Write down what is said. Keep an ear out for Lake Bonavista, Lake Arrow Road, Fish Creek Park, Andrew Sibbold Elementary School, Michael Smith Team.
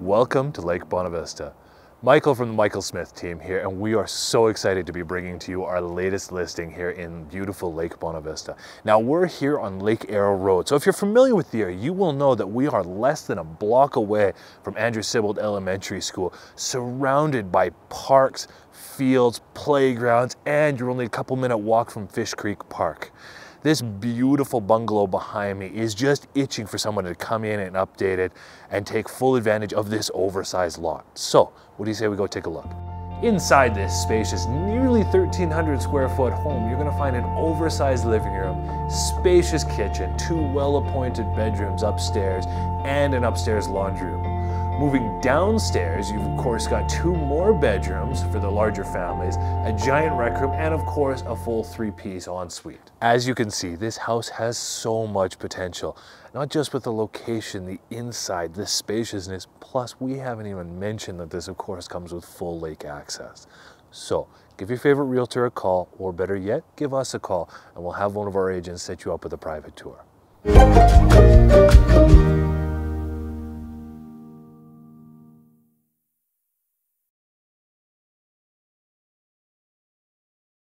Welcome to Lake Bonavista. Michael from the Michael Smith Team here, and we are so excited to be bringing to you our latest listing here in beautiful Lake Bonavista. Now, we're here on Lake Arrow Road, so if you're familiar with the area, you will know that we are less than a block away from Andrew Sibbold Elementary School, surrounded by parks, fields, playgrounds, and you're only a couple-minute walk from Fish Creek Park. This beautiful bungalow behind me is just itching for someone to come in and update it and take full advantage of this oversized lot. So, what do you say we go take a look? Inside this spacious, nearly 1,300 square foot home, you're gonna find an oversized living room, spacious kitchen, two well-appointed bedrooms upstairs, and an upstairs laundry room. Moving downstairs, you've of course got two more bedrooms for the larger families, a giant rec room, and of course a full three-piece ensuite. As you can see, this house has so much potential, not just with the location, the inside, the spaciousness, plus we haven't even mentioned that this of course comes with full lake access. So give your favorite realtor a call, or better yet, give us a call, and we'll have one of our agents set you up with a private tour.